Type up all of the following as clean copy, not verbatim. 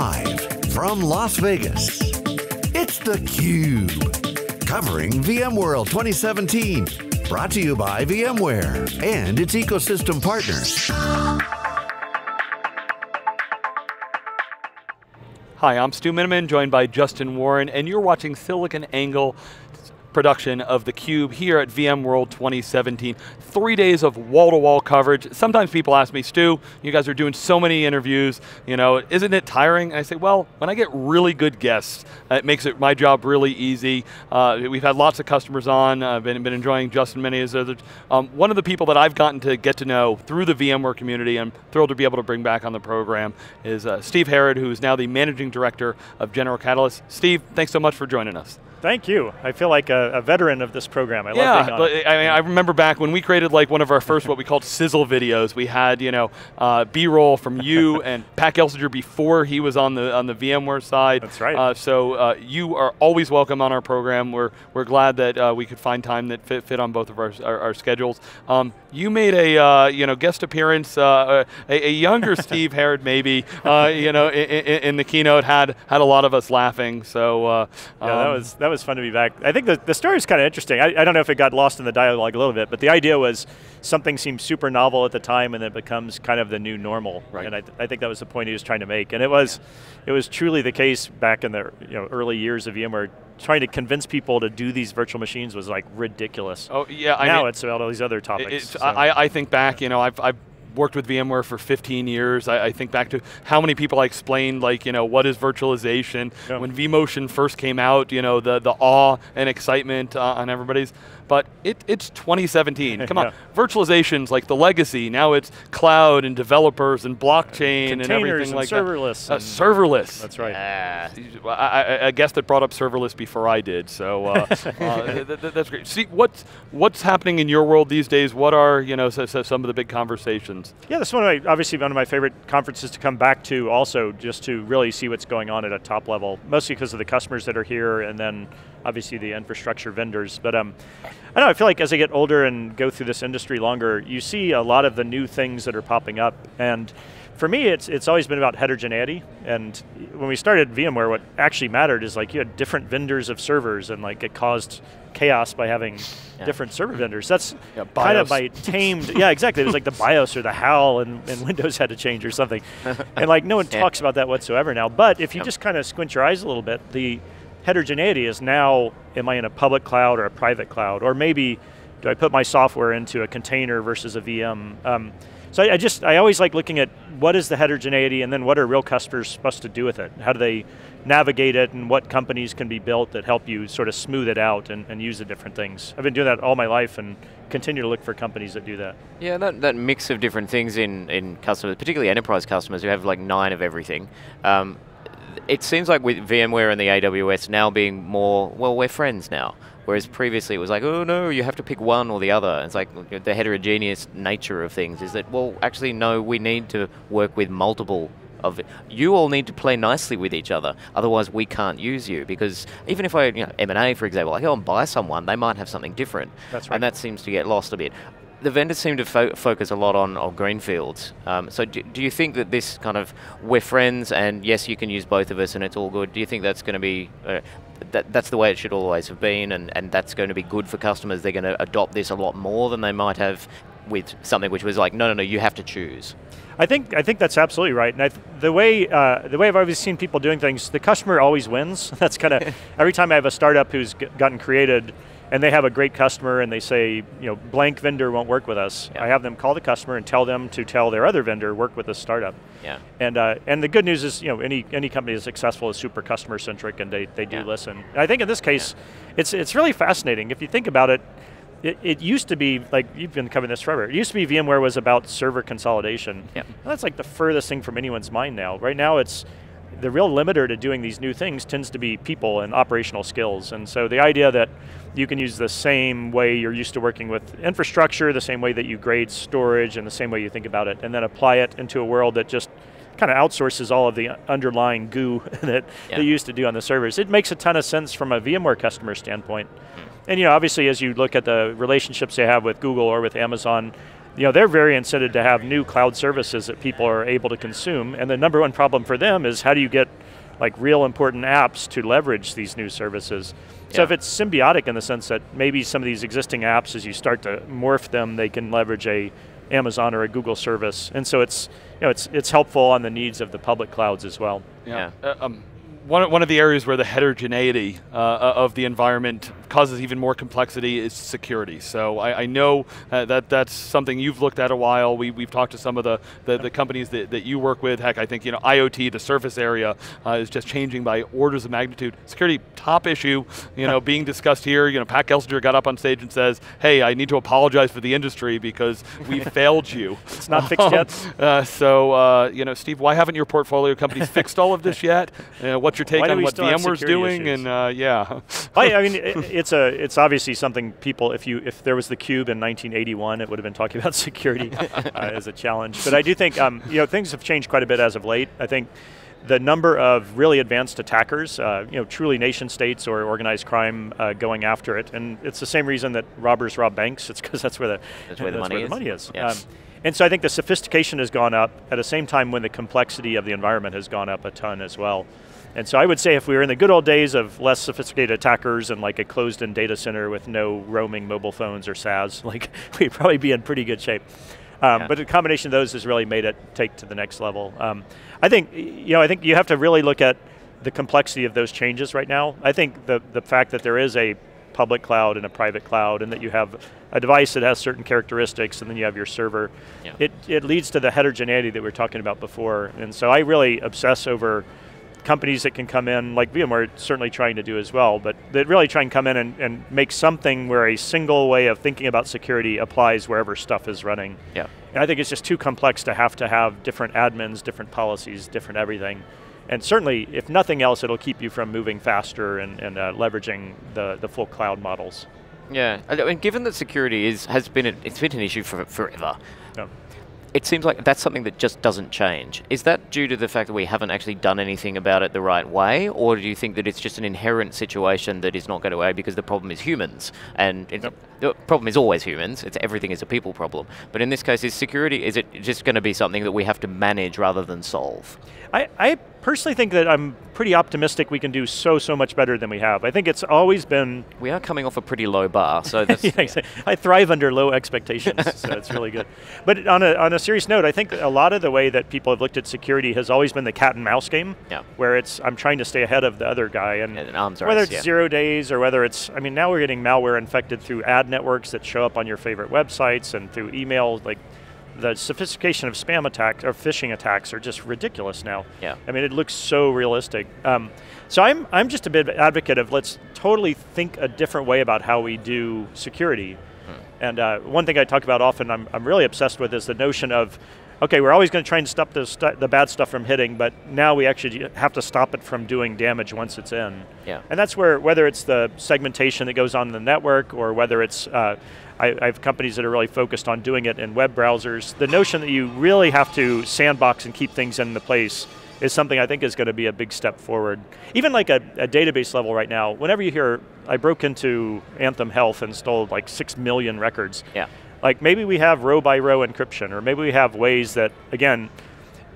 Live from Las Vegas, it's theCUBE, covering VMworld 2017. Brought to you by VMware and its ecosystem partners. Hi, I'm Stu Miniman, joined by Justin Warren, and you're watching SiliconANGLE production of theCUBE here at VMworld 2017. 3 days of wall-to-wall coverage. Sometimes people ask me, Stu, you guys are doing so many interviews, you know, isn't it tiring? And I say, well, when I get really good guests, it makes it my job really easy. We've had lots of customers on. I've been enjoying Justin many as others. One of the people that I've gotten to get to know through the VMware community, I'm thrilled to be able to bring back on the program, is Steve Herrod, who is now the Managing Director of General Catalyst. Steve, thanks so much for joining us. Thank you. I feel like a veteran of this program. I love being on it. I mean, I remember back when we created like one of our first what we called sizzle videos. We had, you know, B-roll from you and Pat Gelsinger before he was on the VMware side. That's right. So you are always welcome on our program. We're glad that we could find time that fit on both of our schedules. You made a you know, guest appearance. A younger Steve Herrod maybe you know, in the keynote had a lot of us laughing. So yeah, that was fun to be back. I think the story is kind of interesting. I don't know if it got lost in the dialogue a little bit, but the idea was something seemed super novel at the time and it becomes kind of the new normal. Right. And I think that was the point he was trying to make. And it was truly the case back in the, you know, early years of VMware. Trying to convince people to do these virtual machines was like ridiculous. Oh yeah, now I mean, it's about all these other topics. I think back, you know, I've worked with VMware for 15 years. I think back to how many people I explained, like, you know, what is virtualization? Yeah. When vMotion first came out, you know, the awe and excitement on everybody's. But it's 2017, come on. Virtualization's like the legacy. Now it's cloud and developers and blockchain and everything like that. Serverless. Serverless. That's right. I guess that brought up serverless before I did, so that's great. See, what's happening in your world these days? What are, you know, some of the big conversations? Yeah, this one obviously one of my favorite conferences to come back to also, just to really see what's going on at a top level, mostly because of the customers that are here and then obviously the infrastructure vendors. But I don't know, I feel like as I get older and go through this industry longer, you see a lot of the new things that are popping up. And for me, it's always been about heterogeneity. And when we started VMware, what actually mattered is like you had different vendors of servers, and like it caused chaos by having different server vendors. That's kind of my tamed, yeah, exactly. It was like the BIOS or the HAL and Windows had to change or something. And like no one talks about that whatsoever now. But if you just kind of squint your eyes a little bit, the heterogeneity is now, am I in a public cloud or a private cloud? Or maybe do I put my software into a container versus a VM? So I always like looking at what is the heterogeneity and then what are real customers supposed to do with it? How do they navigate it and what companies can be built that help you sort of smooth it out and use the different things? I've been doing that all my life and continue to look for companies that do that. Yeah, that mix of different things in customers, particularly enterprise customers who have like 9 of everything. It seems like with VMware and the AWS now being more, well, we're friends now. Whereas previously it was like, oh no, you have to pick one or the other. It's like the heterogeneous nature of things is that, well, actually no, we need to work with multiple of it. You all need to play nicely with each other, otherwise we can't use you. Because even if I, you know, M&A for example, I go and buy someone, they might have something different. That's right. And that seems to get lost a bit. The vendors seem to focus a lot on greenfields. So do you think that this kind of, we're friends and yes, you can use both of us and it's all good, do you think that's going to be, that's the way it should always have been and that's going to be good for customers? They're going to adopt this a lot more than they might have with something which was like, no, no, no, you have to choose. I think that's absolutely right. And the way I've always seen people doing things, the customer always wins. That's kind of, every time I have a startup who's gotten created, and they have a great customer and they say, you know, blank vendor won't work with us. Yeah. I have them call the customer and tell them to tell their other vendor, work with the startup. Yeah. And the good news is, you know, any company that's successful is super customer centric and they do listen. And I think in this case, it's really fascinating. If you think about it, it used to be, like, you've been covering this forever, it used to be VMware was about server consolidation. Yeah. And that's like the furthest thing from anyone's mind now. Right now it's, the real limiter to doing these new things tends to be people and operational skills. And so the idea that you can use the same way you're used to working with infrastructure, the same way that you grade storage, and the same way you think about it, and then apply it into a world that just kind of outsources all of the underlying goo that you used to do on the servers. It makes a ton of sense from a VMware customer standpoint. And you know, obviously as you look at the relationships they have with Google or with Amazon, you know, they're very incented to have new cloud services that people are able to consume, and the number one problem for them is how do you get like real important apps to leverage these new services. So if it's symbiotic in the sense that maybe some of these existing apps, as you start to morph them, they can leverage a Amazon or a Google service. And so it's, you know, it's helpful on the needs of the public clouds as well. Yeah. One of the areas where the heterogeneity of the environment causes even more complexity is security. So I know that's something you've looked at a while. We've talked to some of the companies that you work with. Heck, I think IoT, the surface area, is just changing by orders of magnitude. Security, top issue, being discussed here. Pat Gelsinger got up on stage and says, "Hey, I need to apologize for the industry because we failed you. It's not fixed yet." Steve, why haven't your portfolio companies fixed all of this yet? What's your take on what VMware's doing? Issues? And yeah, I mean, it's obviously something people. If there was theCUBE in 1981, it would have been talking about security as a challenge. But I do think things have changed quite a bit as of late. I think the number of really advanced attackers, truly nation states or organized crime going after it, and it's the same reason that robbers rob banks. It's because that's where the money is. Yes. And so I think the sophistication has gone up at the same time when the complexity of the environment has gone up a ton as well. And so I would say if we were in the good old days of less sophisticated attackers and like a closed-in data center with no roaming mobile phones or SaaS, like we'd probably be in pretty good shape. But the combination of those has really made it take to the next level. I think you have to really look at the complexity of those changes right now. I think the fact that there is a public cloud and a private cloud and that you have a device that has certain characteristics and then you have your server, it leads to the heterogeneity that we were talking about before. And so I really obsess over companies that can come in, like VMware certainly trying to do as well, but they really try and come in and make something where a single way of thinking about security applies wherever stuff is running. Yeah. And I think it's just too complex to have different admins, different policies, different everything. And certainly, if nothing else, it'll keep you from moving faster and leveraging the full cloud models. Yeah, and given that security has been an issue for forever, it seems like that's something that just doesn't change. Is that due to the fact that we haven't actually done anything about it the right way, or do you think that it's just an inherent situation that is not going away because the problem is humans? And the problem is always humans, everything is a people problem. But in this case, is security, is it just going to be something that we have to manage rather than solve? I personally think that I'm pretty optimistic we can do so much better than we have. I think it's always been... We are coming off a pretty low bar, so that's... I thrive under low expectations, so it's really good. But on a serious note, I think a lot of the way that people have looked at security has always been the cat and mouse game, where it's, I'm trying to stay ahead of the other guy, and arms race, whether it's 0 days or whether it's, I mean, now we're getting malware infected through ad networks that show up on your favorite websites and through email, like, the sophistication of spam attacks or phishing attacks are just ridiculous now. Yeah. I mean, it looks so realistic. So I'm just a bit of an advocate of let's totally think a different way about how we do security. And one thing I talk about often, I'm really obsessed with, is the notion of, okay, we're always going to try and stop the bad stuff from hitting, but now we actually have to stop it from doing damage once it's in. Yeah. And that's where, whether it's the segmentation that goes on in the network, or whether it's, I have companies that are really focused on doing it in web browsers, the notion that you really have to sandbox and keep things in the place is something I think is going to be a big step forward. Even like a database level right now, whenever you hear, I broke into Anthem Health and stole like 6 million records. Yeah. Like maybe we have row by row encryption, or maybe we have ways that, again,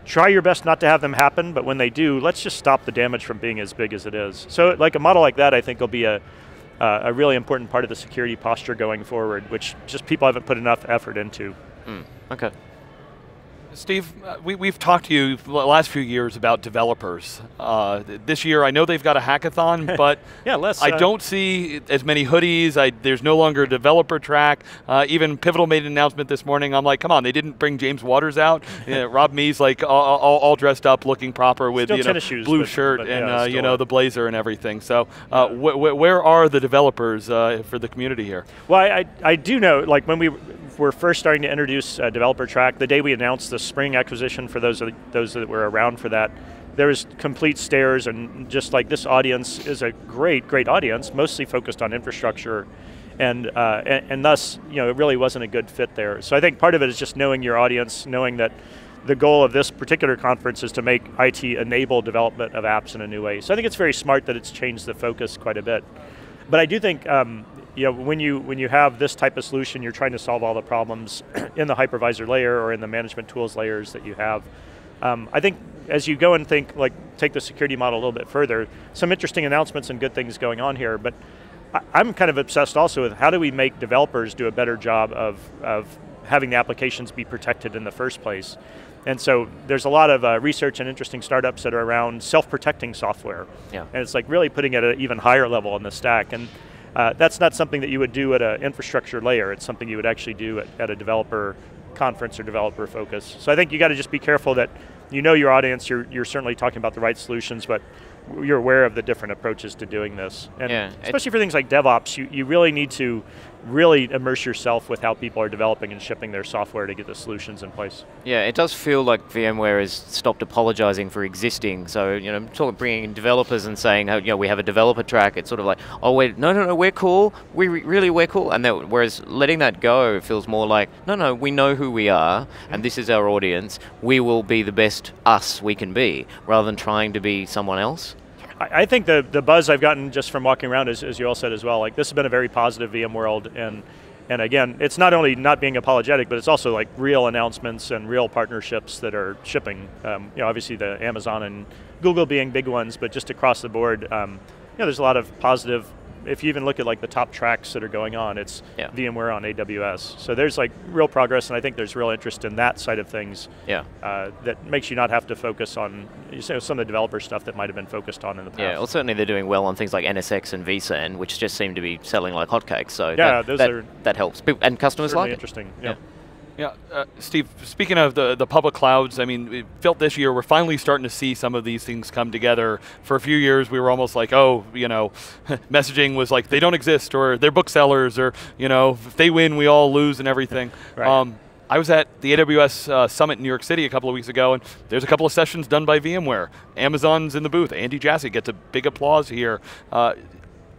try your best not to have them happen, but when they do, let's just stop the damage from being as big as it is. So like a model like that I think will be a really important part of the security posture going forward, which just people haven't put enough effort into. Okay. Steve, we've talked to you the last few years about developers. This year, I know they've got a hackathon, but I don't see as many hoodies. There's no longer a developer track. Even Pivotal made an announcement this morning. I'm like, come on, they didn't bring James Waters out. Rob Mee's like all dressed up, looking proper with shoes, blue shirt and the blazer and everything. So where are the developers for the community here? Well, I do know, like when we were first starting to introduce developer track, the day we announced the Spring acquisition, for those that were around for that, there was complete stares, and just like this audience is a great audience, mostly focused on infrastructure, and thus, it really wasn't a good fit there. So I think part of it is just knowing your audience, knowing that the goal of this particular conference is to make IT enable development of apps in a new way. So I think it's very smart that it's changed the focus quite a bit. But I do think you know, when you have this type of solution, you're trying to solve all the problems in the hypervisor layer or in the management tools layers that you have. I think as you go and think, like, take the security model a little bit further, some interesting announcements and good things going on here, but I'm kind of obsessed also with how do we make developers do a better job of having the applications be protected in the first place. And so there's a lot of research and interesting startups that are around self-protecting software. Yeah. And it's like really putting it at an even higher level in the stack. And that's not something that you would do at an infrastructure layer. It's something you would actually do at a developer conference or developer focus. So I think you got to just be careful that you know your audience, you're certainly talking about the right solutions, but you're aware of the different approaches to doing this. And yeah, especially for things like DevOps, you really need to really immerse yourself with how people are developing and shipping their software to get the solutions in place. Yeah, it does feel like VMware has stopped apologizing for existing. So, you know, talking, bringing in developers and saying, oh, you know, we have a developer track. It's sort of like, oh wait, no, no, no, we're cool. We really, we're cool. And that, whereas letting that go, it feels more like, no, no, we know who we are, and this is our audience. We will be the best us we can be, rather than trying to be someone else. I think the buzz I've gotten just from walking around is, as you all said as well, like this has been a very positive VMworld, and again, it's not only not being apologetic, but it's also like real announcements and real partnerships that are shipping. You know, obviously the Amazon and Google being big ones, but just across the board, you know, there's a lot of positive. If you even look at like the top tracks that are going on, it's yeah. VMware on AWS. So there's like real progress, and I think there's real interest in that side of things. Yeah. That makes you not have to focus on, you know, some of the developer stuff that might have been focused on in the past. Yeah, well certainly they're doing well on things like NSX and vSAN, which just seem to be selling like hotcakes. So yeah, that helps, and customers like it. Interesting. Yeah. Yeah. Yeah, Steve, speaking of the public clouds, I mean, it felt this year we're finally starting to see some of these things come together. For a few years, we were almost like, oh, you know, messaging was like, they don't exist, or they're booksellers, or, you know, if they win, we all lose and everything. Right. I was at the AWS Summit in New York City a couple of weeks ago, and there's a couple of sessions done by VMware. Amazon's in the booth. Andy Jassy gets a big applause here.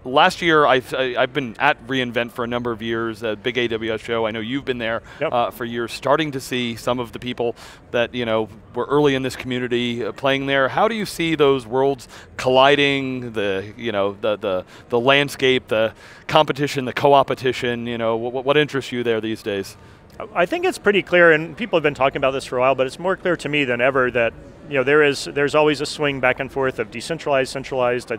Last year, I've been at reInvent for a number of years, a big AWS show. I know you've been there yep. For years, starting to see some of the people that, you know, were early in this community playing there. How do you see those worlds colliding? The, you know, the landscape, the competition, the co-opetition. You know, what interests you there these days? I think it's pretty clear, and people have been talking about this for a while, but it's more clear to me than ever that, you know, there's always a swing back and forth of decentralized, centralized. I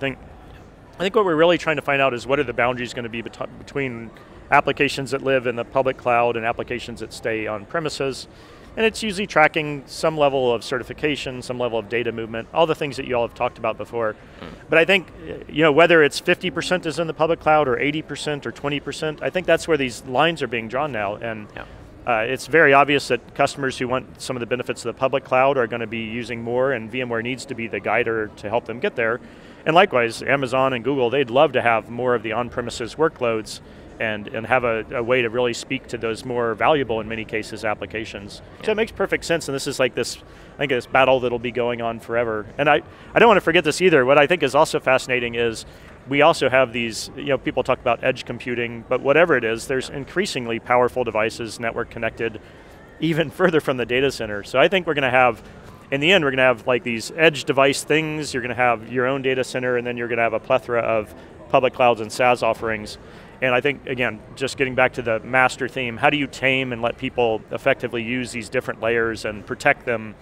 think what we're really trying to find out is what are the boundaries going to be between applications that live in the public cloud and applications that stay on premises. And it's usually tracking some level of certification, some level of data movement, all the things that you all have talked about before. But I think, you know, whether it's 50% is in the public cloud or 80% or 20%, I think that's where these lines are being drawn now. And yeah. It's very obvious that customers who want some of the benefits of the public cloud are going to be using more, and VMware needs to be the guider to help them get there. And likewise, Amazon and Google, they'd love to have more of the on-premises workloads and have a way to really speak to those more valuable, in many cases, applications. Yeah. So it makes perfect sense, and this is like this, I think this battle that'll be going on forever. And I don't want to forget this either. What I think is also fascinating is we also have these, you know, people talk about edge computing, but whatever it is, there's increasingly powerful devices, network connected, even further from the data center. So I think we're going to have, in the end, we're going to have like these edge device things, you're going to have your own data center, and then you're going to have a plethora of public clouds and SaaS offerings. And I think, again, just getting back to the master theme, how do you tame and let people effectively use these different layers and protect them?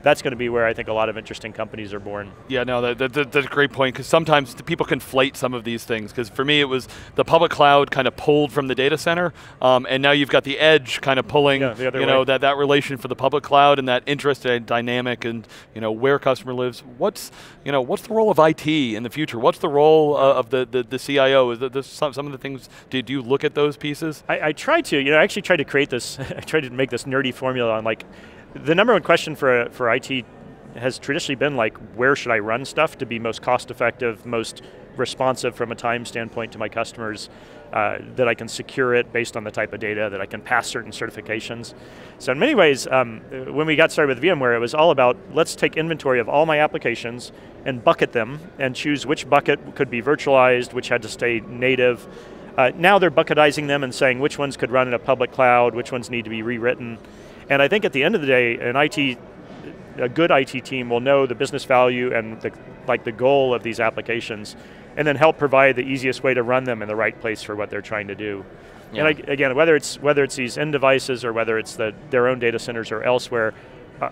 That's going to be where I think a lot of interesting companies are born. Yeah, no, that's a great point, because sometimes people conflate some of these things, because for me it was the public cloud kind of pulled from the data center, and now you've got the edge kind of pulling, yeah, you know, that relation for the public cloud and that interest and dynamic and, you know, where customer lives. What's the role of IT in the future? What's the role of the CIO? Is that some of the things, did you look at those pieces? I tried to, you know, I actually tried to create this, I tried to make this nerdy formula on like, the number one question for IT has traditionally been like, where should I run stuff to be most cost effective, most responsive from a time standpoint to my customers, that I can secure it based on the type of data, that I can pass certain certifications. So in many ways, when we got started with VMware, it was all about, let's take inventory of all my applications and bucket them and choose which bucket could be virtualized, which had to stay native. Now they're bucketizing them and saying which ones could run in a public cloud, which ones need to be rewritten. And I think at the end of the day, a good IT team will know the business value and the goal of these applications. and then help provide the easiest way to run them in the right place for what they're trying to do. Yeah. And again, whether it's these end devices or whether it's their own data centers or elsewhere,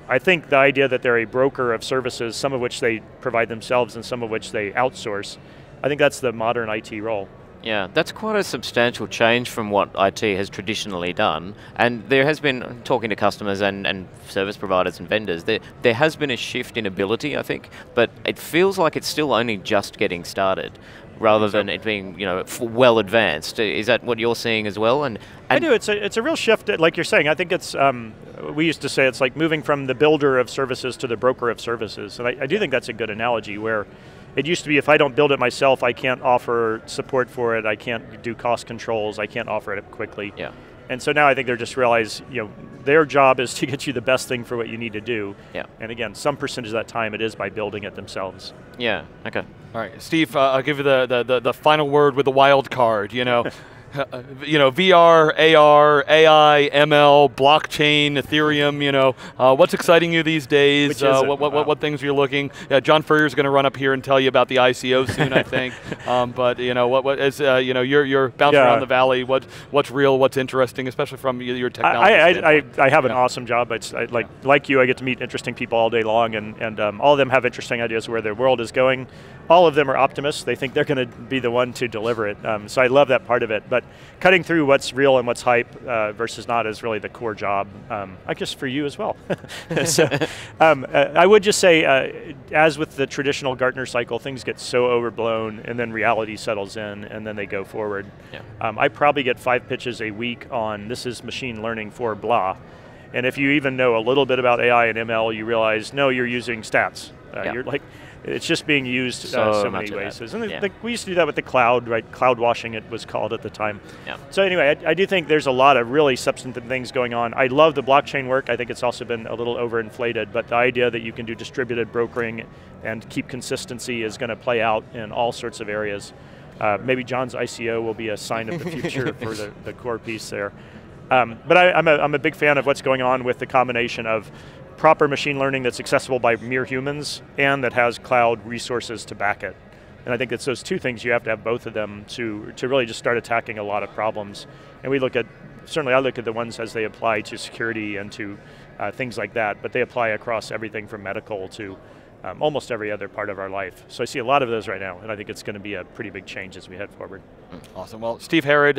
I think the idea that they're a broker of services, some of which they provide themselves and some of which they outsource, I think that's the modern IT role. Yeah, that's quite a substantial change from what IT has traditionally done. And there has been, talking to customers and service providers and vendors, there has been a shift in ability, I think, but it feels like it's still only just getting started, rather than it being, you know, well advanced. Is that what you're seeing as well? And I do, it's a real shift, like you're saying. I think it's, we used to say it's like moving from the builder of services to the broker of services. And I do think that's a good analogy, where it used to be if I don't build it myself, I can't offer support for it, I can't do cost controls, I can't offer it quickly. Yeah. And so now I think they're just realize, you know, their job is to get you the best thing for what you need to do. Yeah. And again, some percentage of that time it is by building it themselves. Yeah, okay. All right, Steve, I'll give you the final word with the wild card, you know. You know, VR, AR, AI, ML, blockchain, Ethereum, you know, what's exciting you these days? What things are you looking? John Furrier's going to run up here and tell you about the ICO soon, I think. But you know, what is, you know, you're bouncing around the valley. What's real? What's interesting, especially from your technology? I have an awesome job. Like you, I get to meet interesting people all day long, and all of them have interesting ideas where their world is going. All of them are optimists. They think they're going to be the one to deliver it. So I love that part of it. But cutting through what's real and what's hype versus not is really the core job, I guess, for you as well. So, I would just say, as with the traditional Gartner cycle, things get so overblown and then reality settles in and then they go forward. Yeah. I probably get 5 pitches a week on this is machine learning for blah. And if you even know a little bit about AI and ML, you realize, no, you're using stats. You're like, it's just being used so many ways. And we used to do that with the cloud, right? Cloud washing, it was called at the time. Yeah. So anyway, I do think there's a lot of really substantive things going on. I love the blockchain work. I think it's also been a little overinflated, but the idea that you can do distributed brokering and keep consistency is going to play out in all sorts of areas. Maybe John's ICO will be a sign of the future for the core piece there. But I'm a big fan of what's going on with the combination of proper machine learning that's accessible by mere humans and that has cloud resources to back it. And I think it's those two things, you have to have both of them to really just start attacking a lot of problems. And we look at, certainly I look at the ones as they apply to security and to things like that, but they apply across everything from medical to almost every other part of our life. So I see a lot of those right now, and I think it's going to be a pretty big change as we head forward. Awesome, well, Steve Herrod,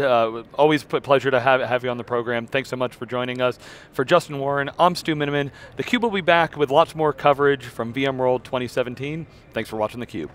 always a pleasure to have you on the program. Thanks so much for joining us. For Justin Warren, I'm Stu Miniman. theCUBE will be back with lots more coverage from VMworld 2017. Thanks for watching theCUBE.